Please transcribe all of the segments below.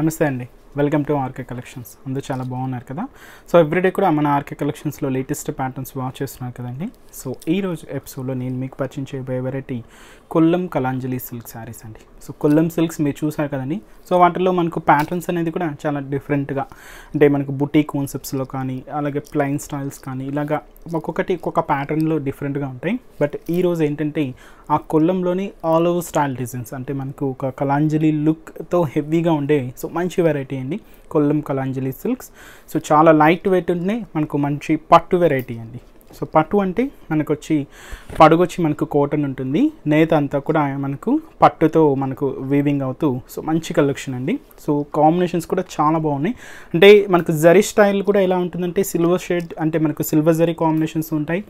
నమస్తే అండి welcome to R K collections అందరూ చాలా బాగున్నారు కదా సో ఎవ్రీడే కూడా మన ఆర్ కే కలెక్షన్స్ లో లేటెస్ట్ ప్యాటర్న్స్ వాచ్ చేస్తున్నారు కదండి సో ఈ రోజు ఎపిసోడ్ లో నేను మీకు పరిచయం చేయబోయే వెరైటీ కొల్లం కలాంజలి సిల్క్ సారీస్ అండి సో కొల్లం సిల్క్స్ మీరు చూసారు కదండి సో వాటిలో మనకు ప్యాటర్న్స్ అనేది కూడా చాలా డిఫరెంట్ గా అంటే మనకు బుటీ కాన్సెప్ట్స్ లో కానీ అలాగే ప్లెయిన్ స్టైల్స్ కానీ ఇలాగా ఒక్కొక్కటి ఒక్కొక్క ప్యాటర్న్ లో డిఫరెంట్ గా ఉంటాయి బట్ ఈ రోజు ఏంటంటే ఆ కొల్లంలోని ఆల్ ఓవర్ స్టైల్ డిజైన్స్ అంటే మనకు ఒక కలాంజలి లుక్ తో హెవీగా ఉండే సో మంచి వెరైటీ అండి కొల్లం కలాంజలి సిల్క్స్ సో చాలా లైట్ వెయిట్ ఉంటున్నాయి మనకు మంచి పట్టు వెరైటీ అండి సో పట్టు అంటే మనకు వచ్చి పడుగొచ్చి మనకు కాటన్ ఉంటుంది నేత అంతా కూడా మనకు పట్టుతో మనకు వీవింగ్ అవుతూ సో మంచి కలెక్షన్ అండి సో కాంబినేషన్స్ కూడా చాలా బాగున్నాయి అంటే మనకు జరీ స్టైల్ కూడా ఎలా ఉంటుందంటే సిల్వర్ షేడ్ అంటే మనకు సిల్వర్ జరీ కాంబినేషన్స్ ఉంటాయి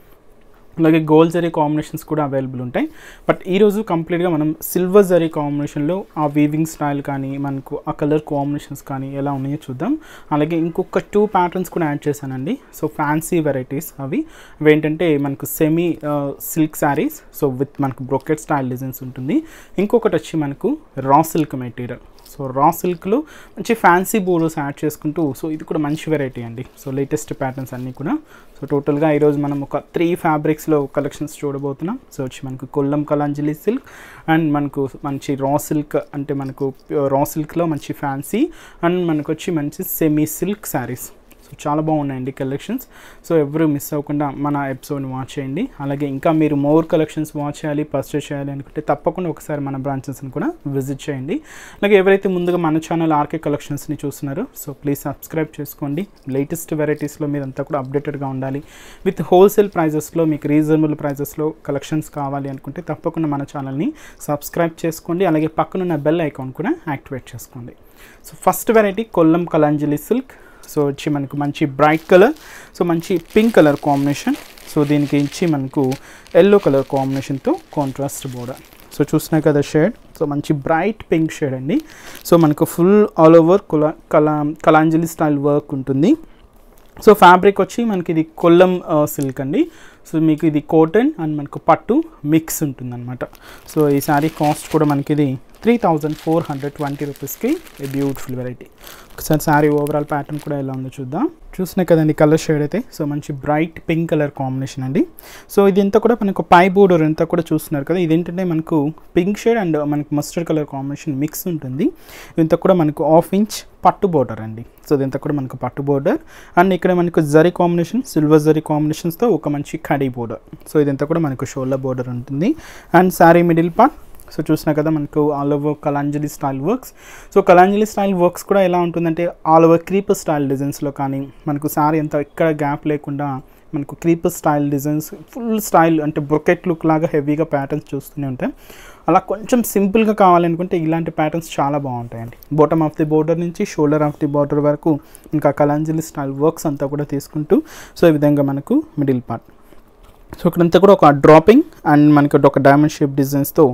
అలాగే గోల్డ్ జరీ కాంబినేషన్స్ కూడా అవైలబుల్ ఉంటాయి బట్ ఈరోజు కంప్లీట్గా మనం సిల్వర్ జరీ కాంబినేషన్లో ఆ వీవింగ్ స్టైల్ కానీ మనకు ఆ కలర్ కాంబినేషన్స్ కానీ ఎలా ఉన్నాయో చూద్దాం అలాగే ఇంకొక 2 ప్యాటర్న్స్ కూడా యాడ్ చేశానండి సో ఫ్యాన్సీ వెరైటీస్ అవి ఏంటంటే మనకు semi silk saris so with మనకు బ్రోకెట్ స్టైల్ డిజైన్స్ ఉంటుంది ఇంకొకటి వచ్చి మనకు రా సిల్క్ మెటీరియల్ సో రా సిల్క్లో మంచి ఫ్యాన్సీ బోరోస్ యాడ్ చేసుకుంటూ సో ఇది కూడా మంచి వెరైటీ అండి సో లేటెస్ట్ ప్యాటర్న్స్ అన్నీ కూడా సో టోటల్గా ఈరోజు మనం ఒక 3 ఫ్యాబ్రిక్స్లో కలెక్షన్స్ చూడబోతున్నాం సో వచ్చి మనకు కొల్లం కలాంజలి సిల్క్ అండ్ మనకు మంచి రా సిల్క్ అంటే మనకు రా సిల్క్లో మంచి ఫ్యాన్సీ అండ్ మనకు వచ్చి మంచి సెమీ సిల్క్ శారీస్ చాలా బాగున్నాయండి కలెక్షన్స్ సో ఎవరు మిస్ అవ్వకుండా మన ఎపిసోడ్ని వాచ్ చేయండి అలాగే ఇంకా మీరు మోర్ కలెక్షన్స్ వాచ్ చేయాలి పర్చేస్ చేయాలి అనుకుంటే తప్పకుండా ఒకసారి మన బ్రాంచెస్ని కూడా విజిట్ చేయండి అలాగే ఎవరైతే ముందుగా మన ఛానల్ ఆర్కే కలెక్షన్స్ని చూస్తున్నారో సో ప్లీజ్ సబ్స్క్రైబ్ చేసుకోండి లేటెస్ట్ వెరైటీస్లో మీరంతా కూడా అప్డేటెడ్గా ఉండాలి విత్ హోల్సేల్ ప్రైజెస్లో మీకు రీజనబుల్ ప్రైజెస్లో కలెక్షన్స్ కావాలి అనుకుంటే తప్పకుండా మన ఛానల్ని సబ్స్క్రైబ్ చేసుకోండి అలాగే పక్కనున్న బెల్ ఐకాన్ కూడా యాక్టివేట్ చేసుకోండి so first variety Kollam Kalanjali silk so వచ్చి మనకు మంచి బ్రైట్ కలర్ సో మంచి పింక్ కలర్ కాంబినేషన్ సో దీనికి ఇచ్చి మనకు ఎల్లో కలర్ కాంబినేషన్తో కాంట్రాస్ట్ బోర్డర్ సో చూసినా కదా షేడ్ సో మంచి బ్రైట్ పింక్ షేడ్ అండి సో మనకు full all over Kalanjali style work ఉంటుంది సో ఫ్యాబ్రిక్ వచ్చి మనకి ఇది కొల్లం సిల్క్ అండి సో మీకు ఇది కాటన్ అండ్ మనకు పట్టు మిక్స్ ఉంటుంది అనమాట సో ఈ శారీ కాస్ట్ కూడా మనకి ఇది 3420 రూపీస్కి బ్యూటిఫుల్ వెరైటీ ఒకసారి శారీ ఓవరాల్ ప్యాటర్న్ కూడా ఎలా ఉందో చూద్దాం చూసినా కదండి కలర్ షేడ్ అయితే సో మంచి బ్రైట్ పింక్ కలర్ కాంబినేషన్ అండి సో ఇదంతా కూడా మనకు పై బోర్డర్ అంతా కూడా చూస్తున్నారు కదా ఇదేంటంటే మనకు పింక్ షేడ్ అండ్ మనకు మస్టర్డ్ కలర్ కాంబినేషన్ మిక్స్ ఉంటుంది ఇదంతా కూడా మనకు 1/2 ఇంచ్ పట్టు బోర్డర్ అండి సో ఇదంతా కూడా మనకు పట్టు బోర్డర్ అండ్ ఇక్కడ మనకు జరీ కాంబినేషన్ సిల్వర్ జరీ కాంబినేషన్స్తో ఒక మంచి కడీ బోర్డర్ సో ఇదంతా కూడా మనకు షోల్లా బోర్డర్ ఉంటుంది and sari middle part so చూసినా కదా మనకు all over Kalanjali style works so Kalanjali style works కూడా ఎలా ఉంటుందంటే ఆల్ ఓవర్ క్రీపర్ స్టైల్ డిజైన్స్లో కానీ మనకు శారీ అంతా ఎక్కడ గ్యాప్ లేకుండా మనకు creeper style designs full style అంటే బ్రొకెట్ లుక్ లాగా హెవీగా ప్యాటర్న్స్ చూస్తూనే ఉంటాయి అలా కొంచెం సింపుల్గా కావాలనుకుంటే ఇలాంటి ప్యాటర్న్స్ చాలా బాగుంటాయండి బాటమ్ ఆఫ్ ది బోర్డర్ నుంచి షోల్డర్ ఆఫ్ ది బోర్డర్ వరకు ఇంకా కలాంజలి స్టైల్ వర్క్స్ అంతా కూడా తీసుకుంటూ సో ఈ విధంగా మనకు మిడిల్ పార్ట్ సో ఇక్కడంతా కూడా ఒక డ్రాపింగ్ అండ్ మనకి ఒక డైమండ్ షేప్ డిజైన్స్తో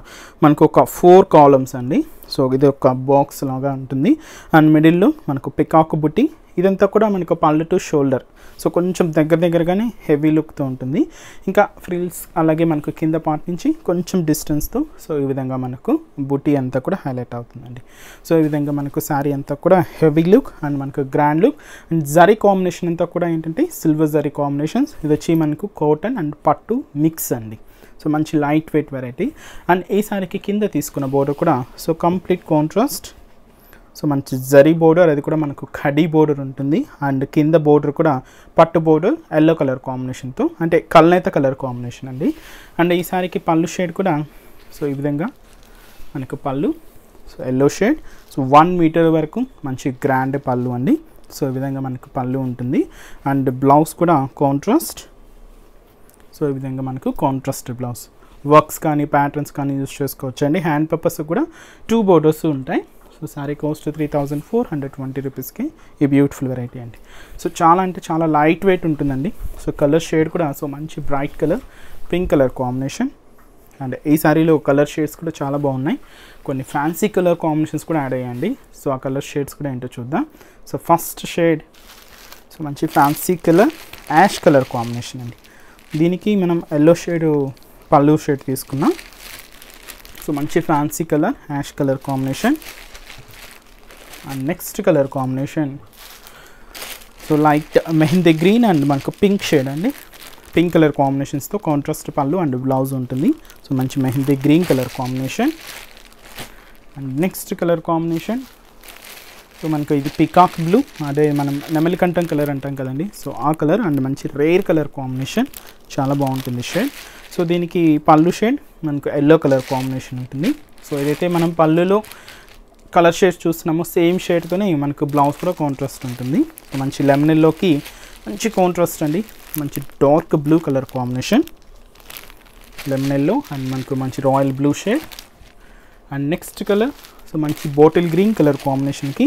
మనకు ఒక 4 కాలమ్స్ అండి సో ఇది ఒక బాక్స్ లాగా ఉంటుంది అండ్ మిడిల్లో మనకు పికాక్ బుట్టి ఇదంతా కూడా మనకు పళ్ళు టు షోల్డర్ సో కొంచెం దగ్గరగానే హెవీ లుక్తో ఉంటుంది ఇంకా ఫ్రిల్స్ అలాగే మనకు కింద పార్ట్ నుంచి కొంచెం డిస్టెన్స్తో సో ఈ విధంగా మనకు బుటీ అంతా కూడా హైలైట్ అవుతుందండి సో ఈ విధంగా మనకు శారీ అంతా కూడా హెవీ లుక్ అండ్ మనకు grand look and zari combination అంతా కూడా ఏంటంటే సిల్వర్ జరీ కాంబినేషన్స్ ఇది వచ్చి మనకు కాటన్ అండ్ పట్టు మిక్స్ అండి సో మంచి లైట్ వెయిట్ వెరైటీ అండ్ ఈ శారీకి కింద తీసుకున్న బోర్డర్ కూడా సో కంప్లీట్ కాంట్రాస్ట్ సో మంచి జరీ బోర్డర్ అది కూడా మనకు ఖడీ బోర్డర్ ఉంటుంది అండ్ కింద బోర్డర్ కూడా పట్టు బోర్డర్ ఎల్లో కలర్ కాంబినేషన్తో అంటే కల్నేత కలర్ కాంబినేషన్ అండి అండ్ ఈ సారీకి పళ్ళు షేడ్ కూడా సో ఈ విధంగా మనకు పళ్ళు so yellow shade so 1 metre వరకు మంచి గ్రాండ్ పళ్ళు అండి సో ఈ విధంగా మనకు పళ్ళు ఉంటుంది అండ్ బ్లౌజ్ కూడా కాంట్రాస్ట్ సో ఈ విధంగా మనకు కాంట్రాస్ట్ బ్లౌజ్ వర్క్స్ కానీ ప్యాటర్న్స్ కానీ యూజ్ చేసుకోవచ్చు అండి హ్యాండ్ పర్పస్ కూడా 2 బోర్డర్స్ ఉంటాయి సో శారీ కాస్ట్ 3420 రూపీస్కి ఈ బ్యూటిఫుల్ వెరైటీ అండి సో చాలా అంటే చాలా లైట్ వెయిట్ ఉంటుందండి సో కలర్ షేడ్ కూడా సో మంచి bright colour pink colour combination and ఈ శారీలో కలర్ షేడ్స్ కూడా చాలా బాగున్నాయి కొన్ని ఫ్యాన్సీ కలర్ కాంబినేషన్స్ కూడా యాడ్ అయ్యాయండి సో ఆ కలర్ షేడ్స్ కూడా ఏంటో చూద్దాం సో ఫస్ట్ షేడ్ సో మంచి fancy colour ash colour combination అండి దీనికి మనం ఎల్లో షేడ్ పళ్ళు షేడ్ తీసుకున్నాం సో మంచి fancy colour ash colour combination And next color combination, so light mehndi green and మనకు pink shade అండి. పింక్ కలర్ కాంబినేషన్స్ తో కాంట్రాస్ట్ పళ్ళు అండ్ బ్లౌజ్ ఉంటుంది. సో మంచి mehndi green colour combination. And next colour combination, so మనకు ఇది peacock blue, అదే మనం నెమలికంఠం కలర్ అంటాం కదండి, సో ఆ కలర్ అండ్ మంచి రేర్ కలర్ కాంబినేషన్, చాలా బాగుంటుంది షేడ్. సో దీనికి పళ్ళు షేడ్ మనకు ఎల్లో కలర్ కాంబినేషన్ ఉంటుంది. సో ఏదైతే మనం పళ్ళులో కలర్ షేడ్స్ చూస్తున్నామో సేమ్ షేడ్తోనే మనకు బ్లౌజ్ కూడా కాంట్రాస్ట్ ఉంటుంది. మంచి లెమన్ ఎల్లోకి మంచి కాంట్రాస్ట్ అండి, మంచి dark blue colour combination, lemon yellow and మనకు మంచి royal blue shade. And next colour, so మంచి బాటిల్ గ్రీన్ కలర్ కాంబినేషన్కి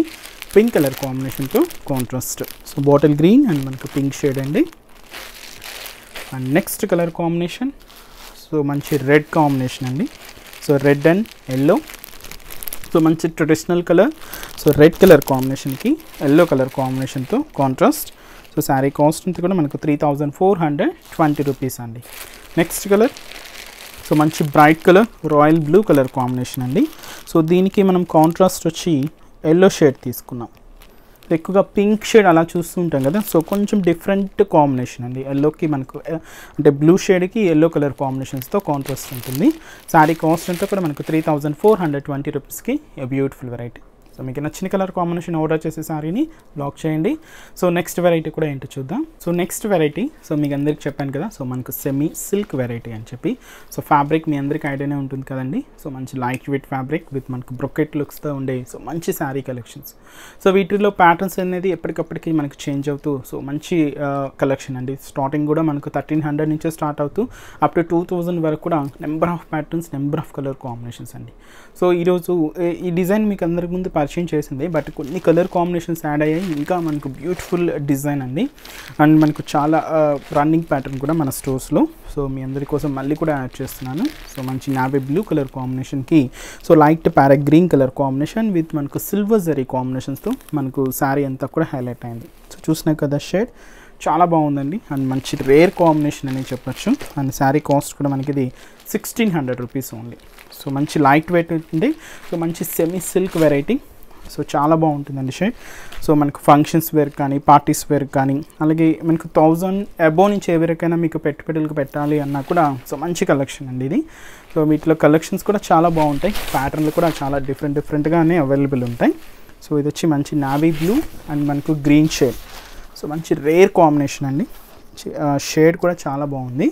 పింక్ కలర్ కాంబినేషన్తో contrast, so bottle green and మనకు పింక్ షేడ్ అండి. And next colour combination, so మంచి red combination అండి, so red and yellow, so మంచి traditional colour, so red colour కాంబినేషన్కి yellow colour కాంబినేషన్తో contrast. So sari cost అంతా కూడా మనకు 3,420 రూపీస్ అండి. నెక్స్ట్ కలర్, సో మంచి bright colour royal blue colour combination అండి. సో దీనికి మనం కాంట్రాస్ట్ వచ్చి ఎల్లో షేడ్ తీసుకున్నాం. ఎక్కువగా పింక్ షేడ్ అలా చూస్తుంటాం కదా, సో కొంచెం డిఫరెంట్ కాంబినేషన్ అండి. ఎల్లోకి మనకు అంటే బ్లూ షేడ్కి ఎల్లో కలర్ కాంబినేషన్స్తో కాంట్రాస్ట్ ఉంటుంది. శారీ కాస్ట్ అంతా కూడా మనకు 3,420 రూపీస్కి ఏ బ్యూటిఫుల్ వెరైటీ. సో మీకు నచ్చిన కలర్ కాంబినేషన్ ఆర్డర్ చేసే సారీని బ్లాక్ చేయండి. సో నెక్స్ట్ వెరైటీ కూడా ఏంటో చూద్దాం. సో నెక్స్ట్ వెరైటీ, సో మీకు అందరికి చెప్పాను కదా, సో మనకు సెమీ సిల్క్ వెరైటీ అని చెప్పి. సో ఫ్యాబ్రిక్ మీ అందరికీ ఐడియానే ఉంటుంది కదండి. సో మంచి లైట్ వెయిట్ ఫ్యాబ్రిక్ విత్ మనకు బ్రొకెట్ లుక్స్తో ఉండే సో మంచి శారీ కలెక్షన్స్. సో వీటిలో ప్యాటర్న్స్ అనేది ఎప్పటికప్పటికి మనకు చేంజ్ అవుతూ సో మంచి కలెక్షన్ అండి. స్టార్టింగ్ కూడా మనకు 1,300 నుంచే స్టార్ట్ అవుతూ అప్ టు 2,000 వరకు కూడా number of patterns, number of colour combinations అండి. సో ఈరోజు ఈ డిజైన్ మీకు అందరికి ముందు చేంజ్ చేసింది, బట్ కొన్ని కలర్ కాంబినేషన్స్ యాడ్ అయ్యాయి. ఇంకా మనకు బ్యూటిఫుల్ డిజైన్ అండి. అండ్ మనకు చాలా రన్నింగ్ ప్యాటర్న్ కూడా మన స్టోర్స్లో, సో మీ అందరి కోసం మళ్ళీ కూడా యాడ్ చేస్తున్నాను. సో మంచి నావీ బ్లూ కలర్ కాంబినేషన్కి so light parrot green colour combination with మనకు సిల్వర్ జరీ కాంబినేషన్స్తో మనకు శారీ అంతా కూడా హైలైట్ అయింది. సో చూసినా కదా షేడ్ చాలా బాగుందండి అండ్ మంచి రేర్ కాంబినేషన్ అని చెప్పచ్చు. అండ్ శారీ కాస్ట్ కూడా మనకి ఇది 1,600 రూపీస్ ఓన్లీ. సో మంచి లైట్ వెయిట్ ఉంటుంది. సో మంచి సెమీ సిల్క్ వెరైటీ. సో చాలా బాగుంటుందండి షేడ్. సో మనకు ఫంక్షన్స్ వేర్ కానీ, పార్టీస్ వేర్ కానీ, అలాగే మనకు 1,000 అబోవ్ నుంచి ఎవరికైనా మీకు పెట్టుబడులకు పెట్టాలి అన్నా కూడా సో మంచి కలెక్షన్ అండి ఇది. సో వీటిలో కలెక్షన్స్ కూడా చాలా బాగుంటాయి, ప్యాటర్న్లు కూడా చాలా డిఫరెంట్గానే అవైలబుల్ ఉంటాయి. సో ఇది వచ్చి మంచి నావీ బ్లూ అండ్ మనకు గ్రీన్ షేడ్. సో మంచి రేర్ కాంబినేషన్ అండి, షేడ్ కూడా చాలా బాగుంది.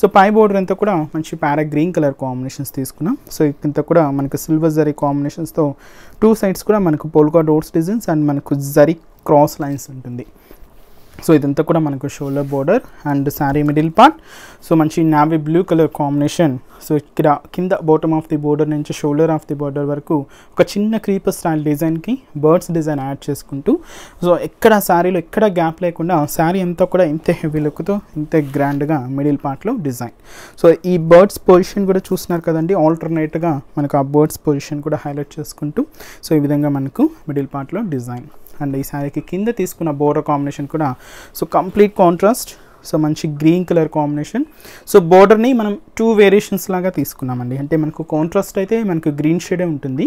సో పై బోర్డర్ అంతా కూడా మంచి ప్యారా గ్రీన్ కలర్ కాంబినేషన్స్ తీసుకున్నాం. సో ఇంత కూడా మనకు సిల్వర్ జరీ కాంబినేషన్స్తో టూ సైడ్స్ కూడా మనకు పోల్కా డోట్స్ డిజైన్స్ అండ్ మనకు జరీ క్రాస్ లైన్స్ ఉంటుంది. సో ఇదంతా కూడా మనకు shoulder border and sari middle part. So మంచి navy blue colour combination. So ఇక్కడ కింద బాటమ్ ఆఫ్ ది బోర్డర్ నుంచి షోల్డర్ ఆఫ్ ది బోర్డర్ వరకు ఒక చిన్న క్రీపర్ స్టైల్ డిజైన్కి బర్డ్స్ డిజైన్ యాడ్ చేసుకుంటూ సో ఎక్కడ శారీలో ఎక్కడ గ్యాప్ లేకుండా శారీ అంతా కూడా ఇంతే హెవీ లుక్తో ఇంతే గ్రాండ్గా మిడిల్ పార్ట్లో డిజైన్. సో ఈ బర్డ్స్ పొజిషన్ కూడా చూస్తున్నారు కదండి, ఆల్టర్నేట్గా మనకు ఆ బర్డ్స్ పొజిషన్ కూడా హైలైట్ చేసుకుంటూ సో ఈ విధంగా మనకు మిడిల్ పార్ట్లో డిజైన్. అండ్ ఈ శారీకి కింద తీసుకున్న బోర్డర్ కాంబినేషన్ కూడా సో కంప్లీట్ కాంట్రాస్ట్. సో మంచి గ్రీన్ కలర్ కాంబినేషన్. సో బోర్డర్ని మనం టూ వేరియేషన్స్ లాగా తీసుకున్నామండి. అంటే మనకు కాంట్రాస్ట్ అయితే మనకు గ్రీన్ షేడే ఉంటుంది,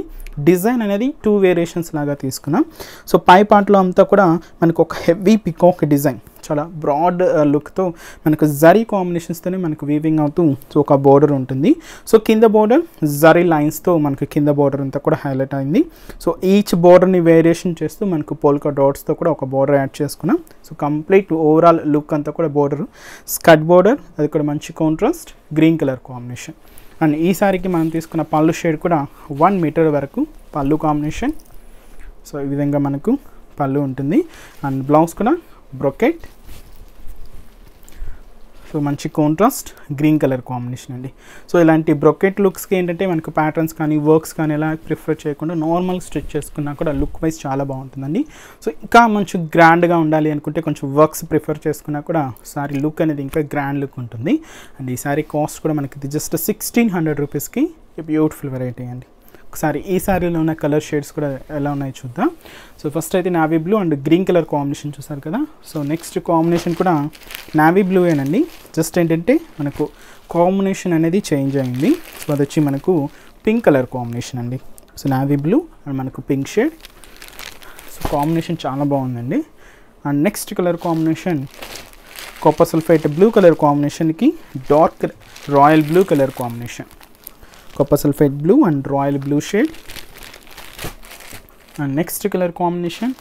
డిజైన్ అనేది టూ వేరియేషన్స్ లాగా తీసుకున్నాం. సో పై పార్ట్లో అంతా కూడా మనకు ఒక హెవీ పికాక్ డిజైన్, చాలా బ్రాడ్ లుక్తో మనకు జరీ కాంబినేషన్స్తోనే మనకు వీవింగ్ అవుతూ సో ఒక బోర్డర్ ఉంటుంది. సో కింద బోర్డర్ జరీ లైన్స్తో మనకు కింద బోర్డర్ అంతా కూడా హైలైట్ అయింది. సో ఈచ్ బోర్డర్ని వేరియేషన్ చేస్తూ మనకు పోల్కా డాట్స్తో కూడా ఒక బోర్డర్ యాడ్ చేసుకున్నాం. సో కంప్లీట్ ఓవరాల్ లుక్ అంతా కూడా బోర్డర్ స్కర్ట్ బోర్డర్, అది కూడా మంచి contrast green colour combination. And ఈసారికి మనం తీసుకున్న పళ్ళు షేడ్ కూడా 1 మీటర్ వరకు పళ్ళు కాంబినేషన్. సో ఈ విధంగా మనకు పళ్ళు ఉంటుంది. అండ్ బ్లౌజ్ కూడా బ్రొకెట్. సో మంచి కాంట్రాస్ట్ గ్రీన్ కలర్ కాంబినేషన్ అండి. సో ఇలాంటి బ్రొకెట్ లుక్స్కి ఏంటంటే మనకు ప్యాటర్న్స్ కానీ వర్క్స్ కానీ ఎలా ప్రిఫర్ చేయకుండా నార్మల్ స్టిచ్ చేసుకున్నా కూడా లుక్ వైజ్ చాలా బాగుంటుందండి. సో ఇంకా మంచి గ్రాండ్గా ఉండాలి అనుకుంటే కొంచెం వర్క్స్ ప్రిఫర్ చేసుకున్నా కూడా సారీ లుక్ అనేది ఇంకా గ్రాండ్ లుక్ ఉంటుంది. అండ్ ఈ సారీ కాస్ట్ కూడా మనకి జస్ట్ 1,600 రూపీస్కి బ్యూటిఫుల్ వెరైటీ అండి. ఒకసారి ఈ సారీలో ఉన్న కలర్ షేడ్స్ కూడా ఎలా ఉన్నాయో చూద్దాం. సో ఫస్ట్ అయితే navy blue and green colour combination చూసారు కదా. సో నెక్స్ట్ కాంబినేషన్ కూడా నావీ బ్లూయేనండి, జస్ట్ ఏంటంటే మనకు కాంబినేషన్ అనేది చేంజ్ అయింది. సో అది వచ్చి మనకు పింక్ కలర్ కాంబినేషన్ అండి. సో నావీ బ్లూ అండ్ మనకు పింక్ షేడ్. కాంబినేషన్ చాలా బాగుందండి. And next colour combination copper sulphate blue colour కాంబినేషన్కి dark royal blue colour combination. Copper sulphate blue and royal blue shade. And next colour combination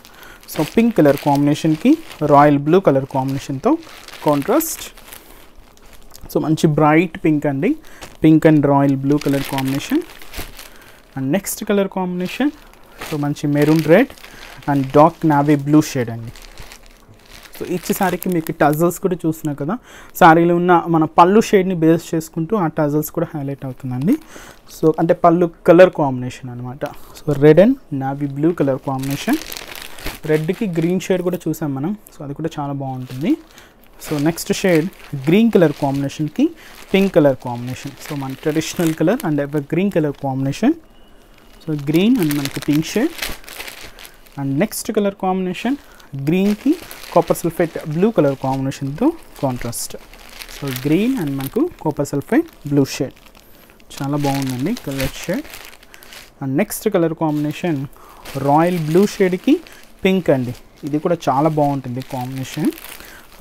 so pink colour కాంబినేషన్కి royal blue colour కాంబినేషన్తో contrast. So మంచి bright pink అండి, pink and royal blue colour combination. And next colour combination so మంచి maroon red and dark navy blue shade అండి. So ఇచ్చి శారీకి మీకు tassels కూడా చూసినా కదా, శారీలో ఉన్న మన పళ్ళు షేడ్ని బేస్ చేసుకుంటూ ఆ టజల్స్ కూడా హైలైట్ అవుతుందండి. సో అంటే పళ్ళు కలర్ కాంబినేషన్ అనమాట. So red and navy blue colour combination, రెడ్కి గ్రీన్ షేడ్ కూడా చూసాం మనం, సో అది కూడా చాలా బాగుంటుంది. So next shade green colour కాంబినేషన్కి పింక్ కలర్ కాంబినేషన్. సో మన traditional colour and evergreen colour combination. So green and మనకి pink shade. And next colour combination గ్రీన్కి కాపర్ సల్ఫేట్ బ్లూ కలర్ కాంబినేషన్తో కాంట్రాస్ట్. సో గ్రీన్ అండ్ మనకు copper sulphate blue shade చాలా బాగుందండి colour shade. And next colour combination royal blue షేడ్కి pink అండి, ఇది కూడా చాలా బాగుంటుంది కాంబినేషన్.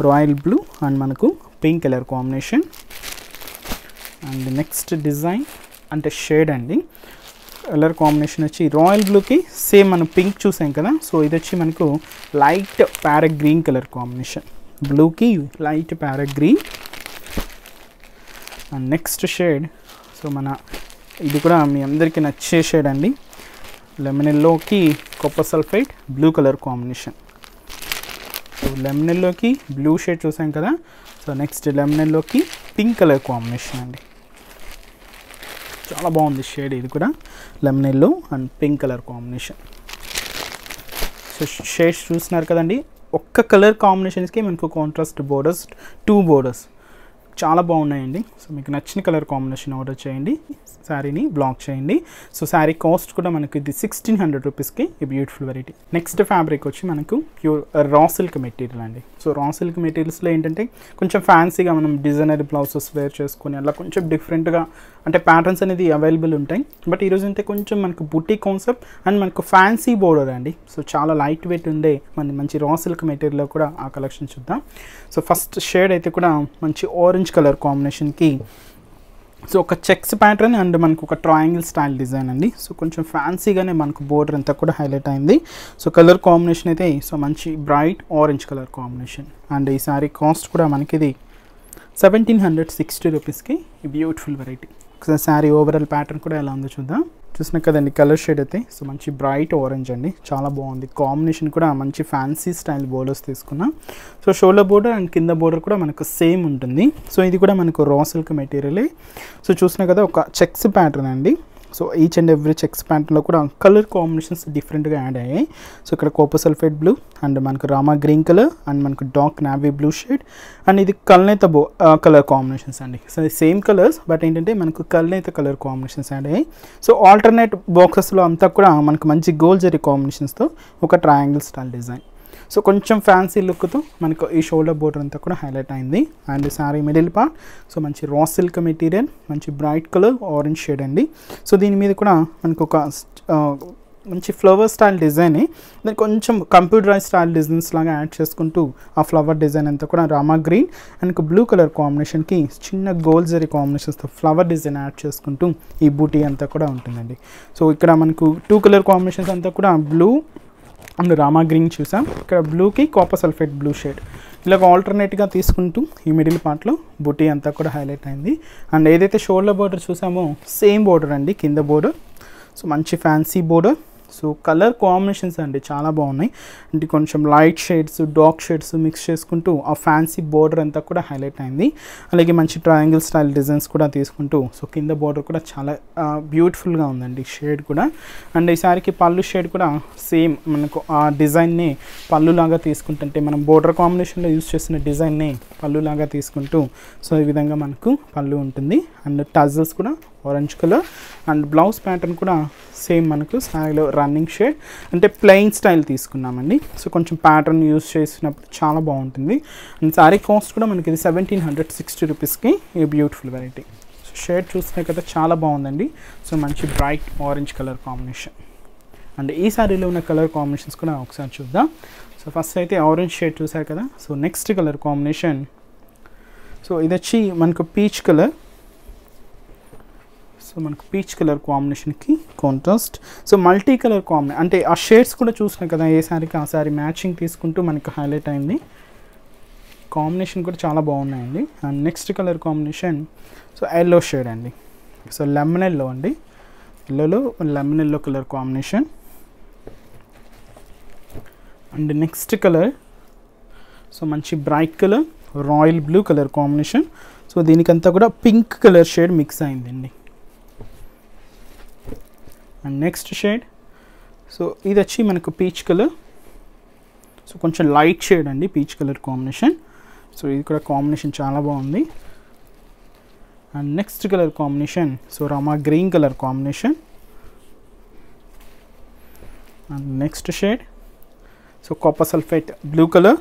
రాయల్ బ్లూ అండ్ మనకు pink colour combination. And next design అంటే షేడ్ అండి, కలర్ కాంబినేషన్ వచ్చి రాయల్ బ్లూకి సేమ్ మనం పింక్ చూసాం కదా, సో ఇది వచ్చి మనకు light parrot green colour combination, బ్లూకి light parrot green. And next shade so మన ఇది కూడా మీ అందరికీ నచ్చే షేడ్ అండి, లెమనెల్లోకి copper sulphide blue colour combination. So లెమనెల్లోకి బ్లూ షేడ్ చూసాం కదా, సో నెక్స్ట్ లెమనెల్లోకి పింక్ కలర్ కాంబినేషన్ అండి, చాలా బాగుంది షేడ్ ఇది కూడా, lemon yellow and pink colour combination. So shades చూస్తున్నారు కదండి, ఒక్క కలర్ కాంబినేషన్స్కి మనకు కాంట్రాస్ట్ బోర్డర్స్, 2 బోర్డర్స్ చాలా బాగున్నాయండి. సో మీకు నచ్చిన కలర్ కాంబినేషన్ ఆర్డర్ చేయండి, శారీని బ్లాక్ చేయండి. సో శారీ కాస్ట్ కూడా మనకి ఇది 1600 రూపీస్కి ఈ బ్యూటిఫుల్ వెరైటీ. నెక్స్ట్ ఫ్యాబ్రిక్ వచ్చి మనకు ప్యూర్ రా సిల్క్ మెటీరియల్ అండి. సో రా సిల్క్ మెటీరియల్స్లో ఏంటంటే కొంచెం ఫ్యాన్సీగా మనం డిజైనర్ బ్లౌజెస్ వేర్ చేసుకుని అలా కొంచెం డిఫరెంట్గా అంటే ప్యాటర్న్స్ అనేది అవైలబుల్ ఉంటాయి. బట్ ఈరోజు అయితే కొంచెం మనకు బుటీ కాన్సెప్ట్ అండ్ మనకు ఫ్యాన్సీ బోర్డర్ అండి. సో చాలా లైట్ వెయిట్ ఉండే మన మంచి రా సిల్క్ మెటీరియల్లో కూడా ఆ కలెక్షన్ చూద్దాం. సో ఫస్ట్ షేడ్ అయితే కూడా మంచి ఆరెంజ్ కలర్ కాంబినేషన్కి సో ఒక చెక్స్ ప్యాటర్న్ అండ్ మనకు ఒక ట్రయాంగిల్ స్టైల్ డిజైన్ అండి. సో కొంచెం ఫ్యాన్సీగానే మనకు బోర్డర్ అంతా కూడా హైలైట్ అయింది. సో కలర్ కాంబినేషన్ అయితే సో మంచి bright orange colour combination. And ఈ సారీ కాస్ట్ కూడా మనకి ఇది 1760 రూపీస్కి ఈ బ్యూటిఫుల్ వెరైటీ. ఒకసారి శారీ ఓవరాల్ ప్యాటర్న్ కూడా ఎలా ఉందో చూద్దాం. చూసినా కదండి కలర్ షేడ్ అయితే సో మంచి బ్రైట్ ఆరెంజ్ అండి, చాలా బాగుంది కాంబినేషన్ కూడా. మంచి ఫ్యాన్సీ స్టైల్ బోర్డర్స్ తీసుకున్నాం. సో షోల్డర్ బోర్డర్ అండ్ కింద బోర్డర్ కూడా మనకు సేమ్ ఉంటుంది. సో ఇది కూడా మనకు రా సిల్క్ మెటీరియలే. సో చూసినా కదా ఒక చెక్స్ ప్యాటర్న్ అండి. So each and every checks ప్యాటర్న్లో కూడా కలర్ కాంబినేషన్స్ డిఫరెంట్గా యాడ్ అయ్యాయి. సో ఇక్కడ కాపర్ సల్ఫేట్ బ్లూ అండ్ మనకు రామా గ్రీన్ కలర్ అండ్ మనకు dark navy blue shade and ఇది కల్నేత కలర్ కాంబినేషన్స్ అండి. సో సేమ్ కలర్స్ బట్ ఏంటంటే మనకు కల్నేత కలర్ కాంబినేషన్స్ యాడ్ అయ్యాయి. సో ఆల్టర్నేట్ బాక్సెస్లో అంతా కూడా మనకు మంచి గోల్డ్ జరీ కాంబినేషన్స్తో ఒక ట్రయాంగిల్ స్టైల్ డిజైన్. సో కొంచెం ఫ్యాన్సీ లుక్తో మనకు ఈ షోల్డర్ బోర్డర్ అంతా కూడా హైలైట్ అయింది. And sari middle part so మంచి రా సిల్క్ మెటీరియల్, మంచి బ్రైట్ కలర్ ఆరెంజ్ షేడ్ అండి. సో దీని మీద కూడా మనకు ఒక మంచి ఫ్లవర్ స్టైల్ డిజైన్, దాన్ని కొంచెం కంప్యూటరైజ్ స్టైల్ డిజైన్స్ లాగా యాడ్ చేసుకుంటూ ఆ ఫ్లవర్ డిజైన్ అంతా కూడా Rama green and blue colour కాంబినేషన్కి చిన్న గోల్డ్ జరీ కాంబినేషన్స్తో ఫ్లవర్ డిజైన్ యాడ్ చేసుకుంటూ ఈ బూటీ అంతా కూడా ఉంటుందండి. సో ఇక్కడ మనకు 2 కలర్ కాంబినేషన్స్ అంతా కూడా బ్లూ అండ్ రామా గ్రీన్ చూసాం. ఇక్కడ బ్లూకి కాపర్ సల్ఫేట్ బ్లూ షేడ్ ఇలాగ ఆల్టర్నేట్గా తీసుకుంటూ ఈ మిడిల్ పార్ట్లో బుటీ అంతా కూడా హైలైట్ అయింది. అండ్ ఏదైతే షోల్డర్ బోర్డర్ చూసామో సేమ్ బోర్డర్ అండి కింద బోర్డర్. సో మంచి fancy border. So colour combinations అండి చాలా బాగున్నాయి. అంటే కొంచెం light shades, dark shades mix చేసుకుంటూ ఆ ఫ్యాన్సీ బోర్డర్ అంతా కూడా హైలైట్ అయింది. అలాగే మంచి ట్రయాంగిల్ స్టైల్ డిజైన్స్ కూడా తీసుకుంటూ సో కింద బోర్డర్ కూడా చాలా బ్యూటిఫుల్గా ఉందండి షేడ్ కూడా. అండ్ ఈ సారీకి పళ్ళు షేడ్ కూడా సేమ్ మనకు ఆ డిజైన్ని పళ్ళులాగా తీసుకుంటుంటే మనం బోర్డర్ కాంబినేషన్లో యూజ్ చేసిన డిజైన్ని పళ్ళులాగా తీసుకుంటూ సో ఈ విధంగా మనకు పళ్ళు ఉంటుంది. అండ్ టజల్స్ కూడా orange colour and blouse pattern కూడా సేమ్ మనకు శారీలో రన్నింగ్ షేడ్ అంటే ప్లెయిన్ స్టైల్ తీసుకున్నామండి. సో కొంచెం ప్యాటర్న్ యూజ్ చేసినప్పుడు చాలా బాగుంటుంది. అండ్ శారీ కాస్ట్ కూడా మనకి ఇది 1760 రూపీస్కి ఈ బ్యూటిఫుల్ వెరైటీ. సో షేడ్ చూసినా కదా చాలా బాగుందండి. సో మంచి bright orange colour combination. And ee saree lo unna color combinations kuda okkaru chuddam. So first aithe orange shade chusaru kada. So next color combination. So idachi manaku peach color. So మనకు peach colour కాంబినేషన్కి contrast so multi colour combination అంటే ఆ shades కూడా చూసినాం కదా ఏ సారీకి ఆ sorry matching తీసుకుంటూ మనకు హైలైట్ అయింది కాంబినేషన్ కూడా చాలా బాగున్నాయండి and next colour combination so yellow shade అండి సో లెమన్ ఎల్లో అండి ఎల్లోలో lemon yellow colour combination and next colour so మంచి bright colour royal blue colour combination so దీనికంతా కూడా పింక్ కలర్ షేడ్ మిక్స్ అయిందండి And next shade so ఇది వచ్చి మనకు పీచ్ కలర్ సో కొంచెం లైట్ షేడ్ అండి పీచ్ కలర్ కాంబినేషన్ సో ఇది కూడా కాంబినేషన్ చాలా బాగుంది and next colour combination so Rama green colour combination and next shade so copper sulphate blue colour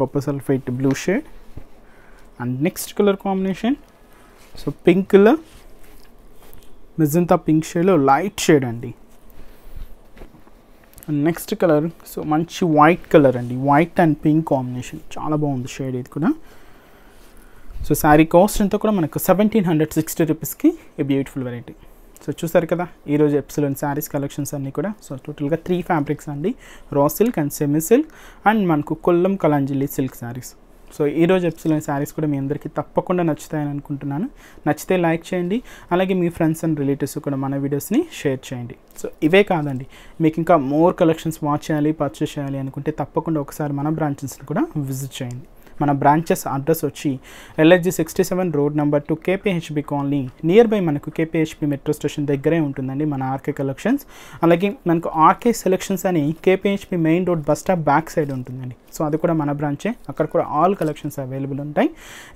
copper sulphate blue shade and next colour combination so pink colour magenta pink షేడ్లో light shade అండి next colour so మంచి white colour అండి white and pink combination చాలా బాగుంది shade ఇది కూడా so sari cost అంతా కూడా మనకు 1760 రూపీస్కి ఈ బ్యూటిఫుల్ వెరైటీ సో చూసారు కదా ఈరోజు ఎపిసోడ్ శారీస్ కలెక్షన్స్ అన్నీ కూడా సో టోటల్గా 3 ఫ్యాబ్రిక్స్ అండి raw silk and semi silk and మనకు కొల్లం కలాంజిల్లి సిల్క్ శారీస్ సో ఈరోజు ఎపిసోడ్ శారీస్ కూడా మీ అందరికీ తప్పకుండా నచ్చుతాయని అనుకుంటున్నాను నచ్చితే లైక్ చేయండి అలాగే మీ ఫ్రెండ్స్ అండ్ రిలేటివ్స్ కూడా మన వీడియోస్ని షేర్ చేయండి సో ఇవే కాదండి మీకు ఇంకా మోర్ కలెక్షన్స్ వాచ్ చేయాలి పర్చేస్ చేయాలి అనుకుంటే తప్పకుండా ఒకసారి మన బ్రాంచెస్ని కూడా విజిట్ చేయండి మన బ్రాంచెస్ అడ్రస్ వచ్చి LSG 67 road number 2 KPHB colony near by మనకు KPHB మెట్రో స్టేషన్ దగ్గరే ఉంటుందండి మన RK కలెక్షన్స్ అలాగే మనకు RK సెలెక్షన్స్ అని KPHB main road bus stop back side ఉంటుందండి సో అది కూడా మన బ్రాంచే అక్కడ కూడా ఆల్ కలెక్షన్స్ అవైలబుల్ ఉంటాయి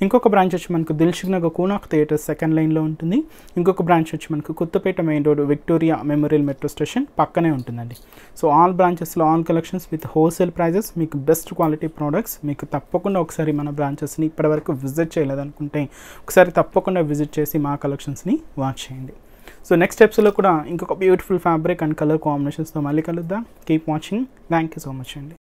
ఇంకొక బ్రాంచ్ వచ్చి మనకు దిల్సుఖ్నగర్ కోనార్క్ థియేటర్ 2nd లైన్లో ఉంటుంది ఇంకొక బ్రాంచ్ వచ్చి మనకు Kothapet main road Victoria Memorial metro station పక్కనే ఉంటుందండి సో ఆల్ బ్రాంచెస్లో all collections with wholesale prices మీకు బెస్ట్ క్వాలిటీ ప్రోడక్ట్స్ మీకు తప్పకుండా ఒకసారి మన బ్రాంచెస్ని ఇప్పటివరకు విజిట్ చేయలేదనుకుంటే ఒకసారి తప్పకుండా విజిట్ చేసి మా కలెక్షన్స్ని వాచ్ చేయండి సో నెక్స్ట్ స్టెప్స్లో కూడా ఇంకొక బ్యూటిఫుల్ ఫ్యాబ్రిక్ అండ్ కలర్ కాంబినేషన్స్తో మళ్ళీ కలుద్దాం keep watching thank you so much అండి